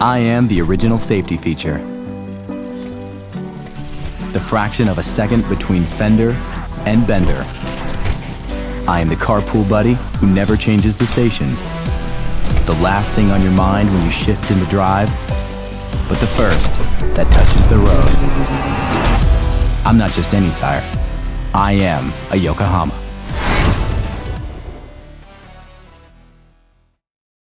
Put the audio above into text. I am the original safety feature. The fraction of a second between fender and bender. I am the carpool buddy who never changes the station. The last thing on your mind when you shift into drive, but the first that touches the road. I'm not just any tire. I am a Yokohama.